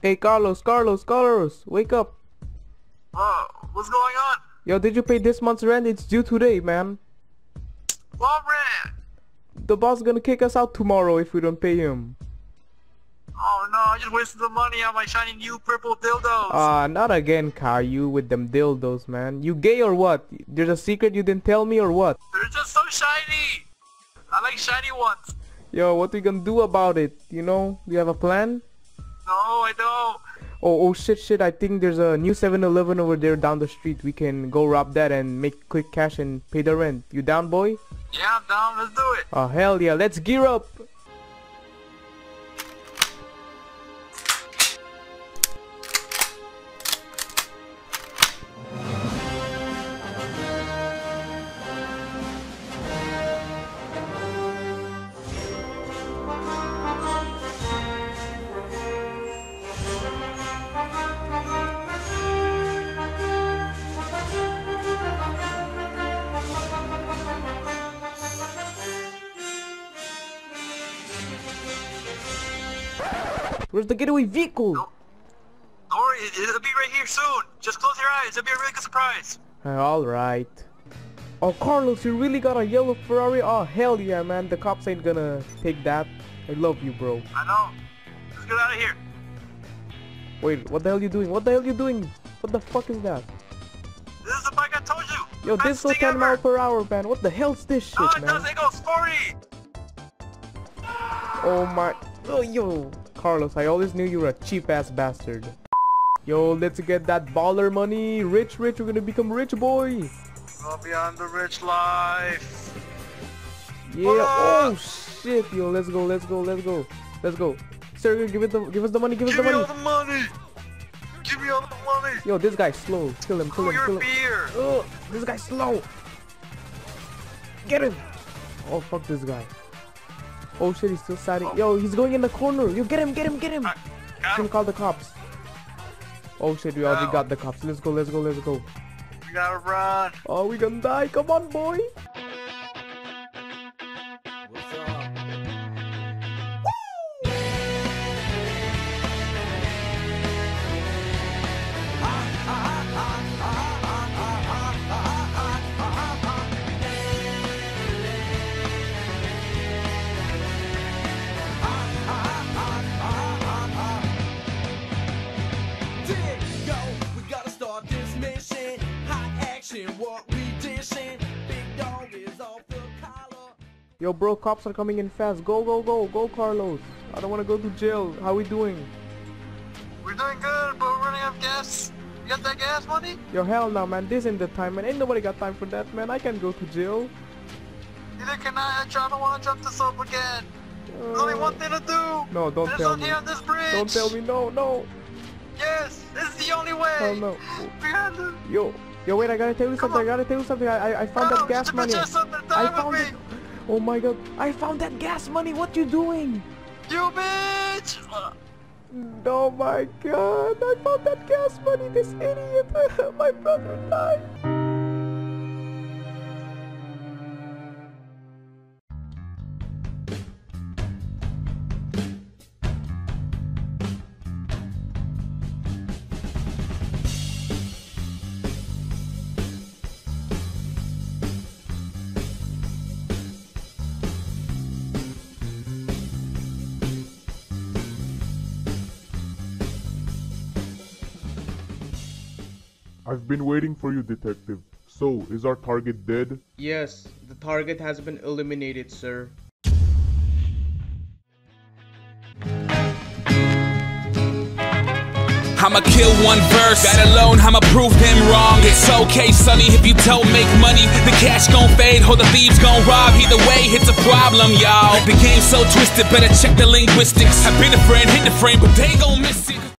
Hey, Carlos, wake up. What's going on? Yo, did you pay this month's rent? It's due today, man. What rent? The boss is gonna kick us out tomorrow if we don't pay him. Oh no, I just wasted the money on my shiny new purple dildos. Not again, Car, you with them dildos, man. You gay or what? There's a secret you didn't tell me or what? They're just so shiny. I like shiny ones. Yo, what we gonna do about it? You know, do you have a plan? No, I don't. Oh, shit, I think there's a new 7-Eleven over there down the street. We can go rob that and make quick cash and pay the rent. You down, boy? Yeah, I'm down. Let's do it. Oh, hell yeah. Let's gear up. Where's the getaway vehicle? Don't worry, it'll be right here soon. Just close your eyes, it'll be a really good surprise. Alright. Oh, Carlos, you really got a yellow Ferrari? Oh, hell yeah, man. The cops ain't gonna take that. I love you, bro. I know. Let's get out of here. Wait, what the hell are you doing? What the hell are you doing? What the fuck is that? This is the bike I told you. Yo, this is 10 miles per hour, man. What the hell's this shit, man? No, it doesn't go 40. Oh, my. Oh, yo. Carlos, I always knew you were a cheap-ass bastard. Yo, let's get that baller money. Rich, we're gonna become rich, boy. I'll be on the rich life. Yeah. Oh shit, yo, let's go. Sir, give us the money. Give me all the money. Yo, this guy's slow. Kill him. Oh, this guy's slow. Get him. Oh, fuck this guy. Oh shit, he's still siding. Yo, he's going in the corner. You get him. Can call the cops. Oh shit, we already got the cops. Let's go. We gotta run. Oh, we gonna die. Come on, boy. Yo, bro, cops are coming in fast. Go, Carlos. I don't want to go to jail. How we doing? We're doing good, but we're running out of gas. You got that gas money? Yo, hell no, man. This ain't the time, man. Ain't nobody got time for that, man. I can't go to jail. Neither can I. I don't want to jump this up again. There's only one thing to do. No, don't tell me. There's one here on this bridge. Don't tell me. No. Yes, this is the only way. Oh, no. Yo, wait. I gotta tell you something. I found that gas money. Oh my god, I found that gas money, what you doing? You bitch! Oh my god, I found that gas money, this idiot! My brother died! I've been waiting for you, Detective. So, is our target dead? Yes, the target has been eliminated, sir. I'ma kill one verse, that alone, I'ma prove them wrong. It's okay, sonny, if you don't make money, the cash gon' fade, or the thieves gon' rob. Either way, it's a problem, y'all. The game's so twisted, better check the linguistics. I've been a friend, hit the frame, but they gon' miss it.